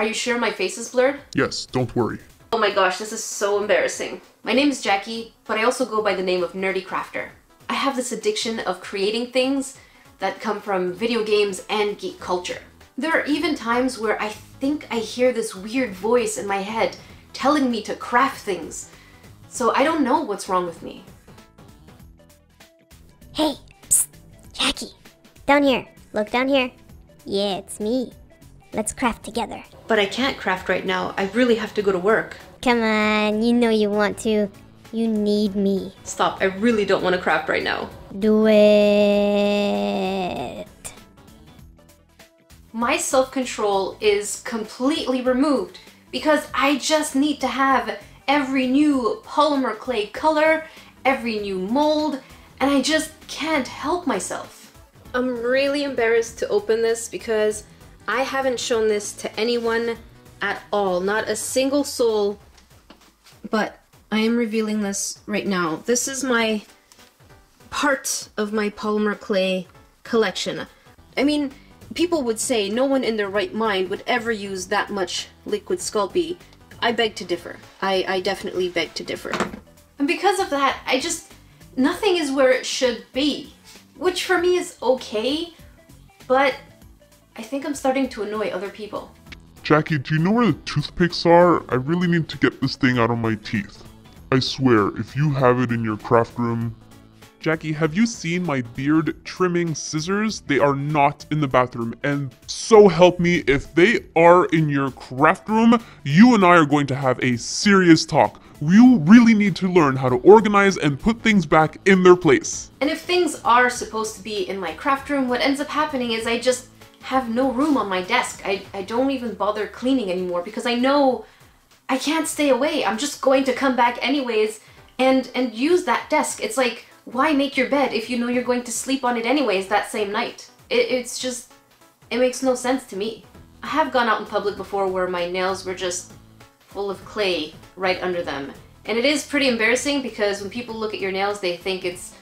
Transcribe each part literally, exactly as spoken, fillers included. Are you sure my face is blurred? Yes, don't worry. Oh my gosh, this is so embarrassing. My name is Jackie, but I also go by the name of Nerdy Crafter. I have this addiction of creating things that come from video games and geek culture. There are even times where I think I hear this weird voice in my head telling me to craft things. So I don't know what's wrong with me. Hey, psst, Jackie, down here, look down here. Yeah, it's me. Let's craft together. But I can't craft right now. I really have to go to work. Come on, you know you want to. You need me. Stop, I really don't want to craft right now. Do it. My self-control is completely removed because I just need to have every new polymer clay color, every new mold, and I just can't help myself. I'm really embarrassed to open this because I haven't shown this to anyone at all, not a single soul, but I am revealing this right now. This is my part of my polymer clay collection. I mean, people would say no one in their right mind would ever use that much liquid Sculpey. I beg to differ. I, I definitely beg to differ. And because of that, I just, nothing is where it should be, which for me is okay, but I think I'm starting to annoy other people. Jackie, do you know where the toothpicks are? I really need to get this thing out of my teeth. I swear, if you have it in your craft room... Jackie, have you seen my beard trimming scissors? They are not in the bathroom, and so help me, if they are in your craft room, you and I are going to have a serious talk. We really need to learn how to organize and put things back in their place. And if things are supposed to be in my craft room, what ends up happening is I just have no room on my desk. I, I don't even bother cleaning anymore because I know I can't stay away. I'm just going to come back anyways and, and use that desk. It's like, why make your bed if you know you're going to sleep on it anyways that same night? It, it's just... it makes no sense to me. I have gone out in public before where my nails were just full of clay right under them. And it is pretty embarrassing because when people look at your nails they think it's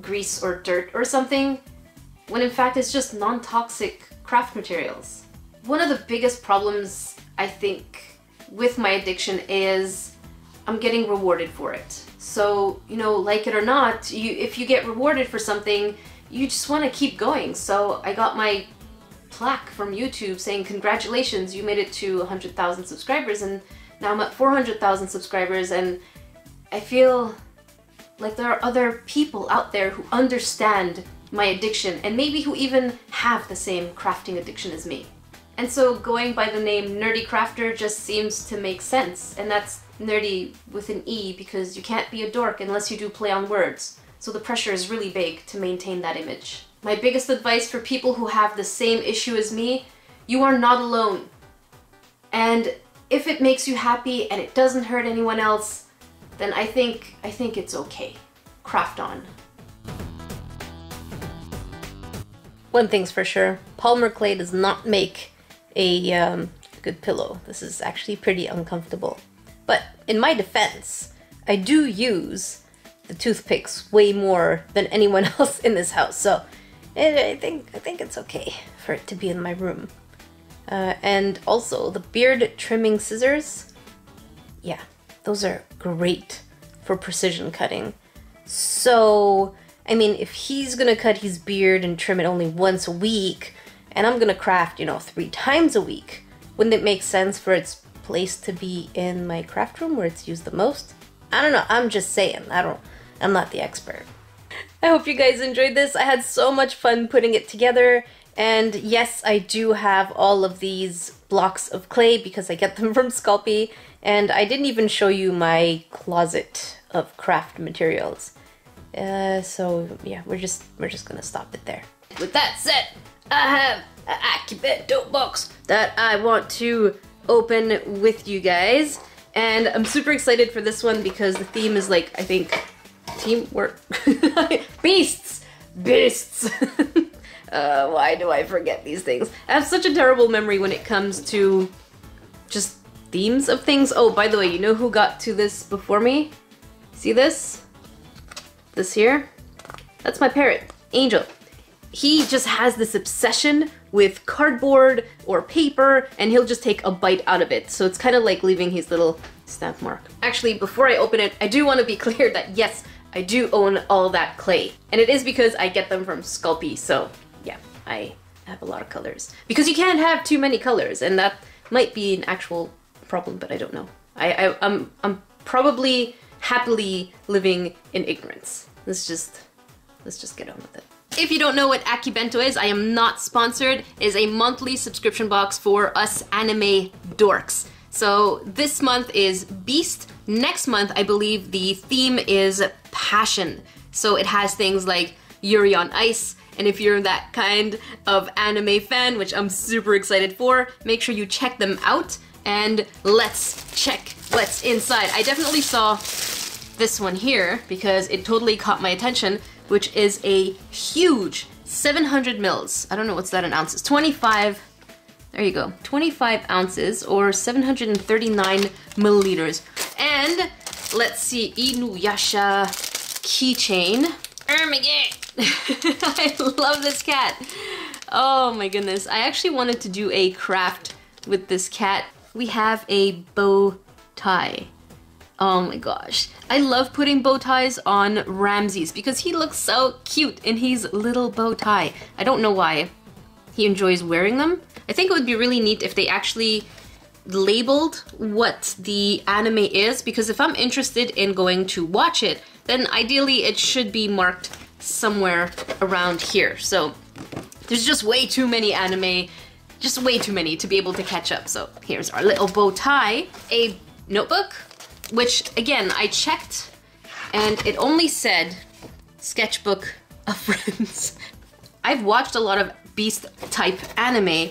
grease or dirt or something, when in fact it's just non-toxic craft materials. One of the biggest problems, I think, with my addiction is I'm getting rewarded for it. So, you know, like it or not, you, if you get rewarded for something, you just want to keep going. So I got my plaque from YouTube saying, congratulations, you made it to one hundred thousand subscribers, and now I'm at four hundred thousand subscribers, and I feel like there are other people out there who understand my addiction, and maybe who even have the same crafting addiction as me. And so going by the name Nerdy Crafter just seems to make sense, and that's nerdy with an E because you can't be a dork unless you do play on words, so the pressure is really big to maintain that image. My biggest advice for people who have the same issue as me, you are not alone. And if it makes you happy and it doesn't hurt anyone else, then I think, I think it's okay. Craft on. One thing's for sure, polymer clay does not make a um, good pillow. This is actually pretty uncomfortable. But in my defense, I do use the toothpicks way more than anyone else in this house, so I think I think it's okay for it to be in my room. Uh, and also the beard trimming scissors, yeah, those are great for precision cutting. So. I mean, if he's gonna cut his beard and trim it only once a week, and I'm gonna craft, you know, three times a week, wouldn't it make sense for its place to be in my craft room where it's used the most? I don't know, I'm just saying, I don't, I'm not the expert. I hope you guys enjoyed this. I had so much fun putting it together, and yes, I do have all of these blocks of clay because I get them from Sculpey, and I didn't even show you my closet of craft materials. Uh, so yeah, we're just we're just gonna stop it there. With that said, I have an Akibento box that I want to open with you guys, and I'm super excited for this one because the theme is like, I think, teamwork. Beasts, beasts. uh, why do I forget these things? I have such a terrible memory when it comes to just themes of things. Oh, by the way, you know who got to this before me? See this? This here, that's my parrot, Angel. He just has this obsession with cardboard or paper, and he'll just take a bite out of it. So it's kind of like leaving his little stamp mark. Actually, before I open it, I do want to be clear that yes, I do own all that clay. And it is because I get them from Sculpey, so yeah, I have a lot of colors. Because you can't have too many colors, and that might be an actual problem, but I don't know. I, I, I'm, I'm probably happily living in ignorance. Let's just, let's just get on with it. If you don't know what Akibento is, I am not sponsored. It is a monthly subscription box for us anime dorks. So this month is Beast. Next month, I believe the theme is Passion. So it has things like Yuri on Ice, and if you're that kind of anime fan, which I'm super excited for, make sure you check them out, and let's check what's inside. I definitely saw this one here because it totally caught my attention, which is a huge seven hundred mils. I don't know what's that in ounces. twenty-five, there you go, twenty-five ounces or seven hundred thirty-nine milliliters. And let's see, Inuyasha keychain. Oh my god! I love this cat. Oh my goodness. I actually wanted to do a craft with this cat. We have a bow tie. Oh my gosh. I love putting bow ties on Ramses because he looks so cute in his little bow tie. I don't know why he enjoys wearing them. I think it would be really neat if they actually labeled what the anime is, because if I'm interested in going to watch it, then ideally it should be marked somewhere around here. So there's just way too many anime, just way too many to be able to catch up. So here's our little bow tie, a notebook, which again, I checked and it only said Sketchbook of Friends. I've watched a lot of Beast type anime,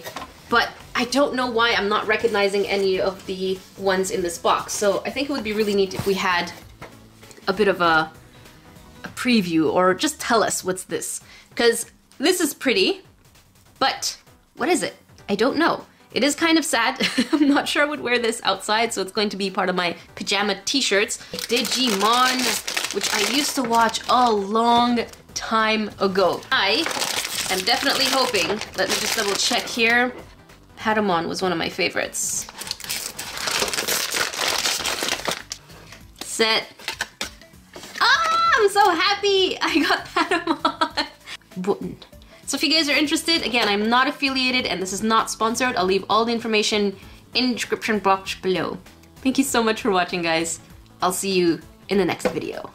but I don't know why I'm not recognizing any of the ones in this box. So I think it would be really neat if we had a bit of a, a preview, or just tell us what's this. Because this is pretty, but what is it? I don't know. It is kind of sad. I'm not sure I would wear this outside, so it's going to be part of my pajama t-shirts. Digimon, which I used to watch a long time ago. I am definitely hoping, let me just double check here. Patamon was one of my favorites. Set. Ah, I'm so happy I got Patamon. Button. So if you guys are interested, again, I'm not affiliated and this is not sponsored. I'll leave all the information in the description box below. Thank you so much for watching, guys. I'll see you in the next video.